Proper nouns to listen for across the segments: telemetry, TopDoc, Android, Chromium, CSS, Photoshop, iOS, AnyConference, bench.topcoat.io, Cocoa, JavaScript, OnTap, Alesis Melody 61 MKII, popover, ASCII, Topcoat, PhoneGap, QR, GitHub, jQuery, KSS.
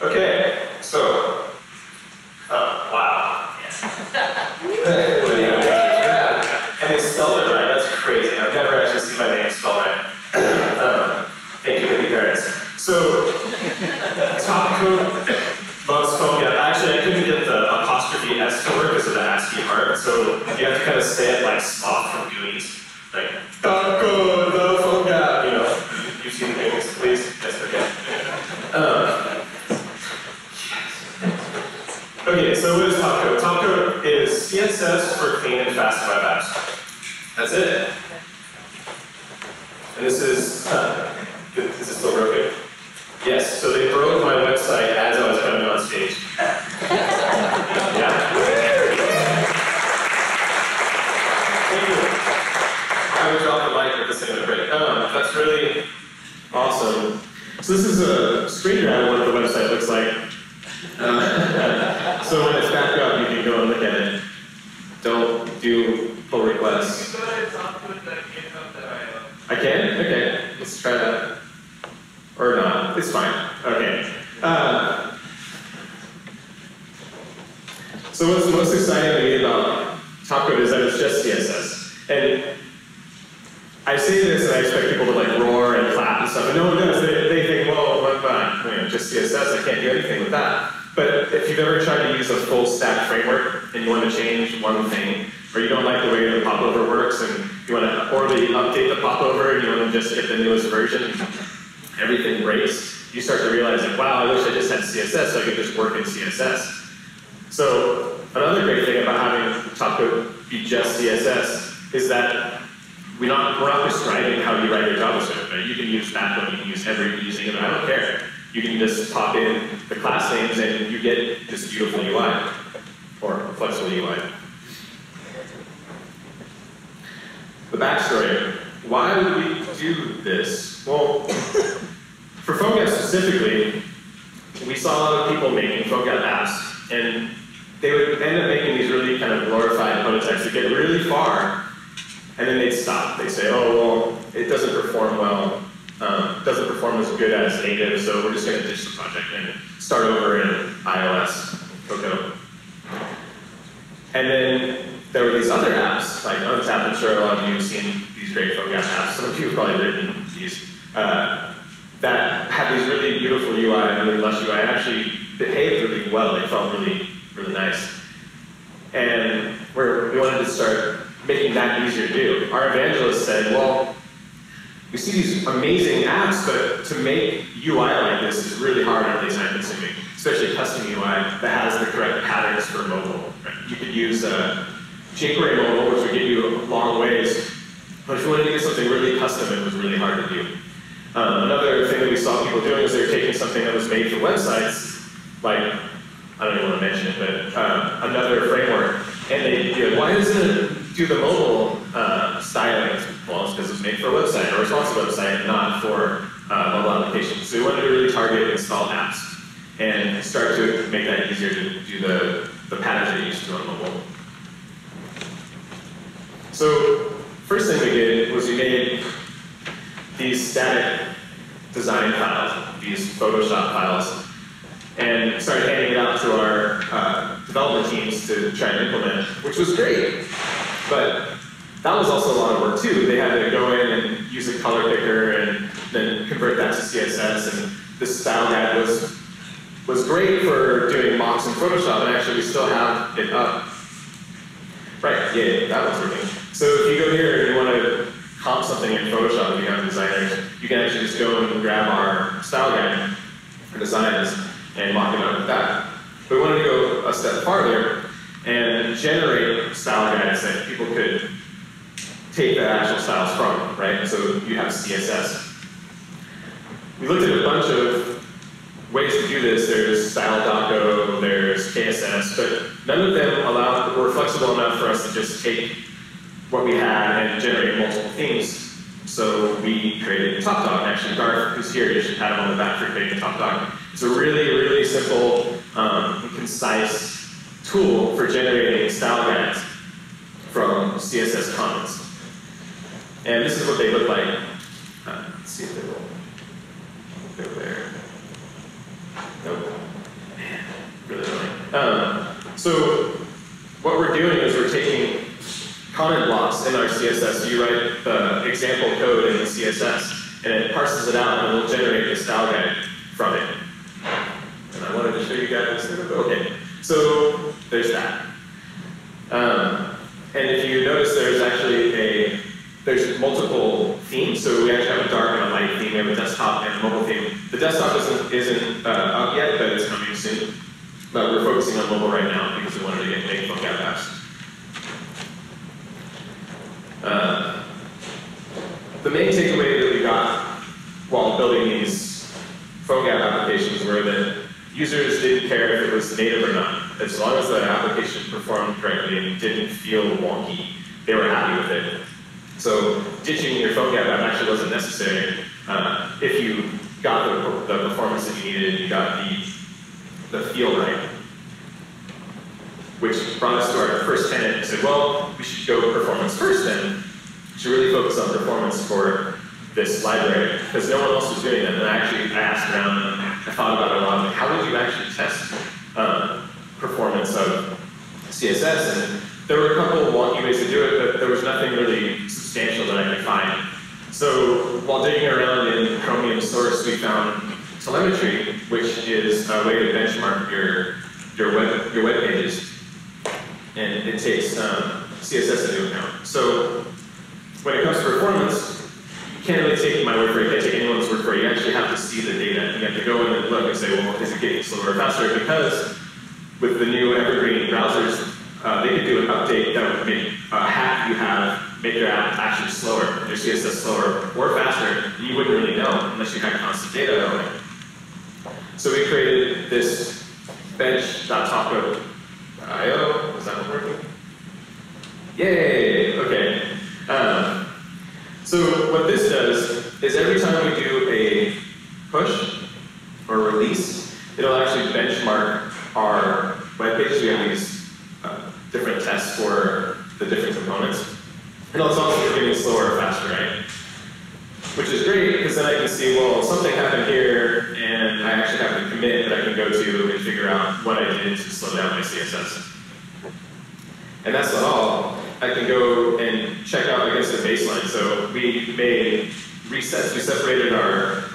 Okay, so wow. Yes. And they spelled it right, that's crazy. I've never actually seen my name spelled right. Thank you, baby parents. So Topcoat loves PhoneGap. Actually I couldn't get the apostrophe S to work because of the ASCII part, so you have to kind of say it like Sloth from GUIs. Like Topcoat the PhoneGap, you know. You've seen the things, please? Yes, okay. Okay, so what is Topcoat? Topcoat is CSS for clean and fast web apps. That's it. And this is still broken. Yes, so they broke my website as I was coming on stage. Yeah. Thank you. I would drop the mic at the same break. That's really awesome. So this is a screenshot of what the website looks like. So when it's back up, you can go and look at it. Don't do pull requests. You can go to Topcoat.io. I can? Okay. Let's try that. Or not. It's fine. Okay. So what's the most exciting thing about Topcoat is that it's just CSS. And I say this and I expect people to like roar and clap and stuff, but no one does. They think, well, what about just CSS? I can't do anything with that. But if you've ever tried to use a full stack framework and you want to change one thing, or you don't like the way the popover works and you want to poorly update the popover and you want to just get the newest version, everything breaks, you start to realize, like, wow, I wish I just had CSS so I could just work in CSS. So another great thing about having Topcoat be just CSS is that we're not prescribing how you write your JavaScript, but you can use that one, you can use every using it, I don't care. You can just pop in the class names and you get this beautiful UI, or flexible UI. The backstory, why would we do this? Well, for PhoneGap specifically, we saw a lot of people making PhoneGap apps, and they would end up making these really kind of glorified prototypes that get really far. And then they'd stop. They'd say, oh, well, it doesn't perform well, doesn't perform as good as native, so we're just going to ditch the project and start over in iOS, Cocoa. And then there were these other apps, like OnTap, I'm sure a lot of you have seen these great PhoneGap apps, some of you have probably written these, that had these really beautiful UI and really lush UI, and actually behaved really well. They felt really, really nice. And we wanted to start making that easier to do. Our evangelist said, well, we see these amazing apps, but to make UI like this is really hard and really time consuming, especially custom UI that has the correct patterns for mobile. Right? You could use jQuery mobile, which would get you a long ways, but if you wanted to do something really custom, it was really hard to do. Another thing that we saw people doing is they were taking something that was made for websites, like, I don't even want to mention it, but another framework, and they, why isn't it do the mobile styling? Well, it's because it's made for a website, a responsive website, not for mobile applications. So we wanted to really target install apps and start to make that easier to do the patterns that you used to on mobile. So first thing we did was we made these static design files, these Photoshop files, and started handing it out to our development teams to try and implement, which was great. But that was also a lot of work too. They had to go in and use a color picker and then convert that to CSS. And this style guide was great for doing mocks in Photoshop, and actually we still have it up. Right, yeah, that was working. So if you go here and you want to comp something in Photoshop, if you have designers, you can actually just go and grab our style guide for designs and mock it up with that. But we wanted to go a step farther and generate style guides that people could take the actual styles from, right? So you have CSS. We looked at a bunch of ways to do this. There's TopDoc, there's KSS, but none of them were flexible enough for us to just take what we had and generate multiple themes. So we created TopDoc. Actually, Garth, who's here, you should pat him on the back for creating TopDoc. It's a really, really simple, concise tool for generating style guides from CSS comments. And this is what they look like. Let's see if they will. They're there. Nope. So what we're doing is we're taking comment blocks in our CSS. You write the example code in the CSS, and it parses it out, and it will generate the style guide from it. And I wanted to show you guys. Okay, so there's that. And if you notice, there's actually there's multiple themes. So we actually have a dark and a light theme. We have a desktop and a mobile theme. The desktop isn't up yet, but it's coming soon. But we're focusing on mobile right now because we wanted to make PhoneGap apps. The main takeaway that we got while building these PhoneGap applications were that users didn't care if it was native or not. As long as the application performed correctly and didn't feel wonky, they were happy with it. So ditching your PhoneGap app actually wasn't necessary if you got the performance that you needed and you got the feel right. Which brought us to our first tenant and said, well, we should go performance first then. We should really focus on performance for this library, because no one else was doing that. And I asked around and I thought about it a lot. Like, how would you actually test performance of CSS? And there were a couple of wonky ways to do it, but there was nothing really substantial that I could find. So while digging around in Chromium source, we found telemetry, which is a way to benchmark your web pages. And it takes CSS into account. So when it comes to performance, you can't really take my word for it, you can't take anyone's word for it. You actually have to see the data. You have to go in and look and say, well, is it getting slower or faster? Because with the new evergreen browsers, they could do an update that would make a hack you have make your app actually slower, your CSS slower or faster. You wouldn't really know unless you had constant data on it. So we created this bench.topcoat.io. Is that working? Yay! Okay. So what this does is every time we do a push or release, it'll actually benchmark our web page. We have these different tests for the different components. And it's also getting slower or faster, right? Which is great, because then I can see, well, something happened here, and I actually have a commit that I can go to and figure out what I did to slow down my CSS. And that's not all. I can go and check out against the baseline. So we made resets. We separated our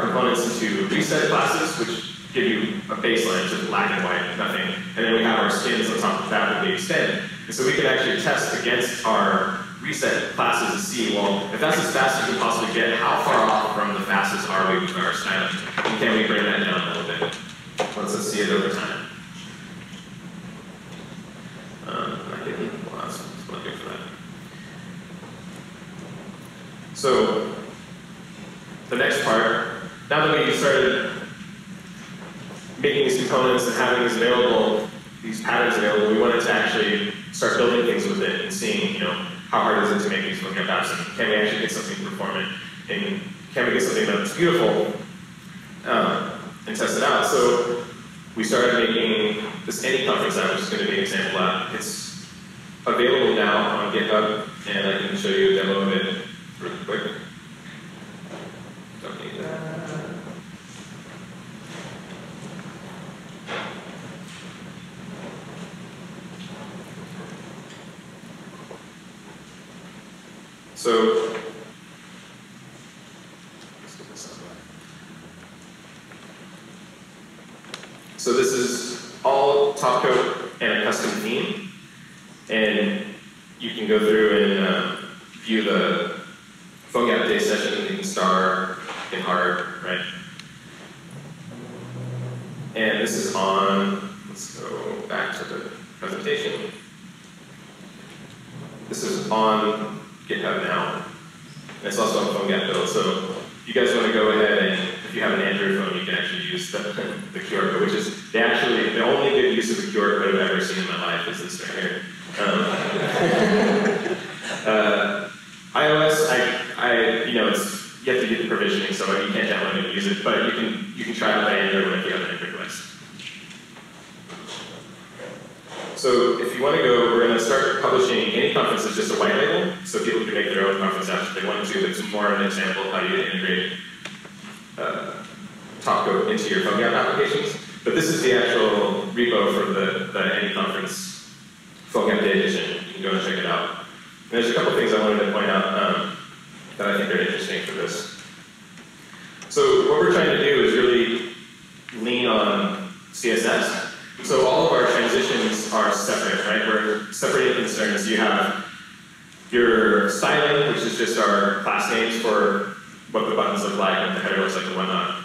components into reset classes, which give you a baseline, just black and white, nothing. And then we have our skins on top of that that we extend. And so we can actually test against our reset classes to see, well, if that's as fast as you can possibly get, how far off from the fastest are we with our styling? And can we bring that down a little bit? Let's see it over time. I think we'll ask someone here for that. So, the next part, now that we started making these components and having these available, these patterns available, we wanted to actually start building things with it and seeing, you know, how hard is it to make these PhoneGap apps, and can we actually get something performant, and can we get something that's beautiful, and test it out. So we started making this AnyConference app, which is going to be an example app. It's available now on GitHub, and I can show you a demo of it really quick. Don't need that. So, this is all Topcoat and a custom theme, and you can go through and view the PhoneGap day session. You can star in hard, right? And this is on. Let's go back to the presentation. This is on GitHub now. And it's also on PhoneGap build, so you guys want to go ahead and, if you have an Android phone, you can actually use the QR code, which is the only good use of the QR code I've ever seen in my life is this right here. iOS, you know, you have to do the provisioning, so you can't download it and use it, but you can try it by Android if you have an Android device. So if you want to go, we're going to start publishing AnyConference as just a white label, so people can make their own conference apps if they want to. It's more of an example of how you integrate Topcoat into your PhoneGap applications. But this is the actual repo for the AnyConference PhoneGap Day edition. You can go and check it out. And there's a couple things I wanted to point out that I think are interesting for this. So what we're trying to do is really lean on CSS. So all of our transitions are separate, right? We're separating concerns. You have your styling, which is just our class names for what the buttons look like, what the header looks like, and whatnot.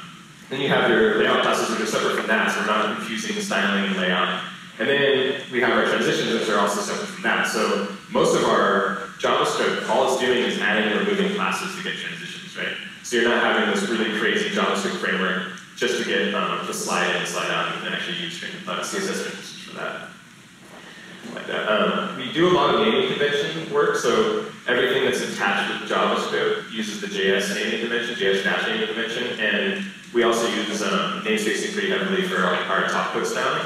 Then you have your layout classes, which are separate from that, so we're not confusing styling and layout. And then we have our transitions, which are also separate from that. So most of our JavaScript, all it's doing is adding and removing classes to get transitions, right? So you're not having this really crazy JavaScript framework just to get the slide in, slide out, and actually use CSS transitions for that. Like that. We do a lot of naming convention work, so everything that's attached with JavaScript uses the JS naming convention, JS-naming convention, and we also use namespacing pretty heavily for our Topcoat styling.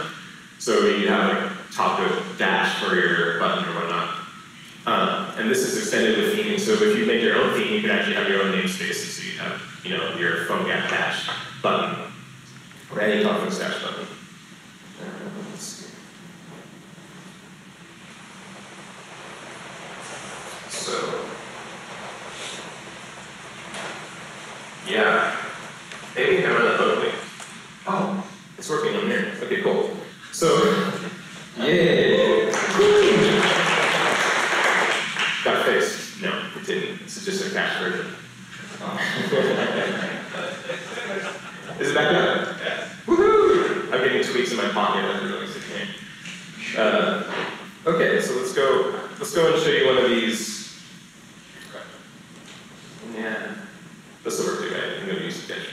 So you have like Topcoat dash for your button or whatnot. And this is extended with theming, so if you make your own theme, you can actually have your own namespaces. So you have, you know, your PhoneGap dash button, or any conference dash button. Let's see. So, yeah, maybe we can run that locally. Oh, it's working on here. Okay, cool. So, yay! Got fixed. No, it didn't. This is just a cache version. Oh. Is it back up? Yeah. Woohoo! I'm getting tweaks in my pocket. I'm really sick. Okay, so let's go. Let's go and show you one of these. Yeah, this will work too, right? I'm going to use the bench.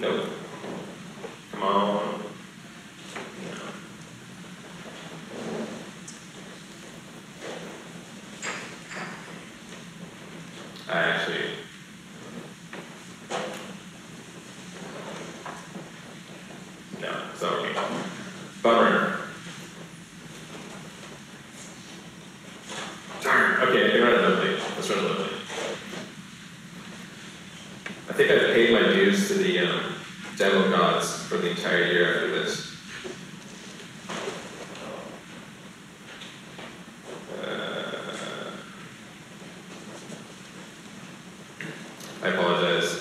Nope. Come on. No. I actually. No, it's not working. Bummer. Darn. Okay, I can run it locally. Let's run it locally. I think I've paid my dues to the demo gods for the entire year after this. I apologize.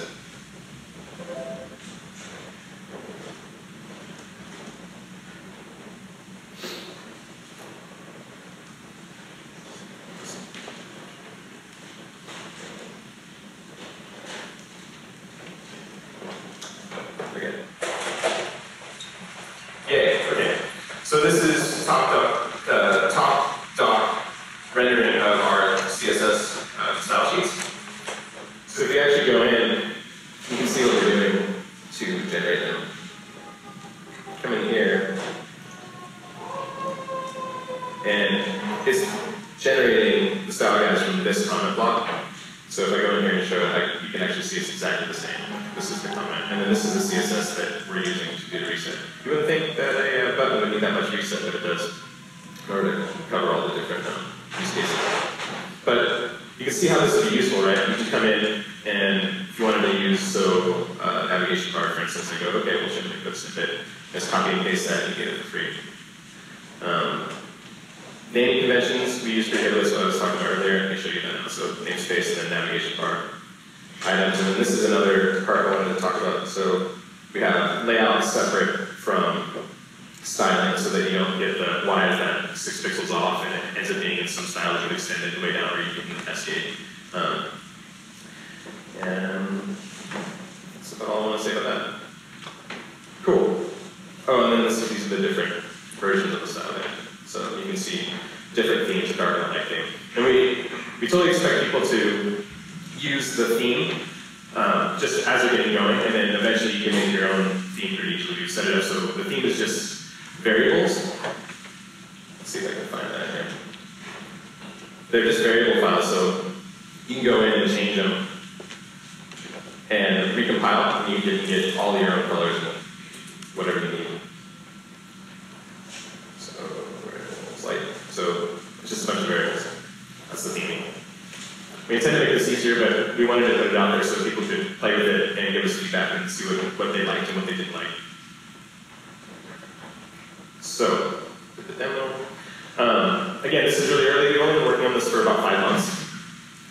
again, this is really early. We've only been working on this for about 5 months.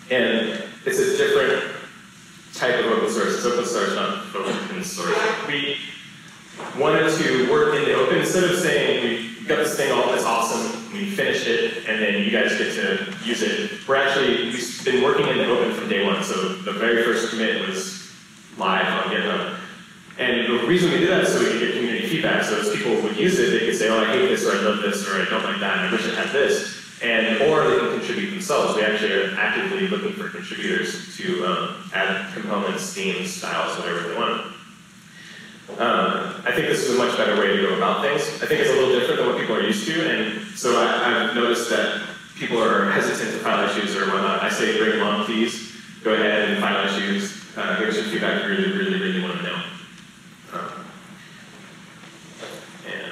And it's a different type of open source. It's open source, not open source. We wanted to work in the open instead of saying we got this thing all that's awesome, we finished it, and then you guys get to use it. We've been working in the open from day one. So the very first commit was live on GitHub. And the reason we did that is so we could get community feedback. So as people would use it, they could say, oh, I hate this, or I love this, or I don't like that, and I wish it had this. And, or they can contribute themselves. We actually are actively looking for contributors to add components, themes, styles, whatever they want. I think this is a much better way to go about things. I think it's a little different than what people are used to, and so I've noticed that people are hesitant to file issues or whatnot. I say bring along fees, go ahead and file issues, give us your feedback, you really want to know. And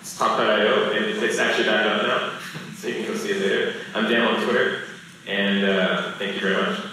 it's top.io, and it's actually back up now, so you can go see it later. I'm Dan on Twitter, and thank you very much.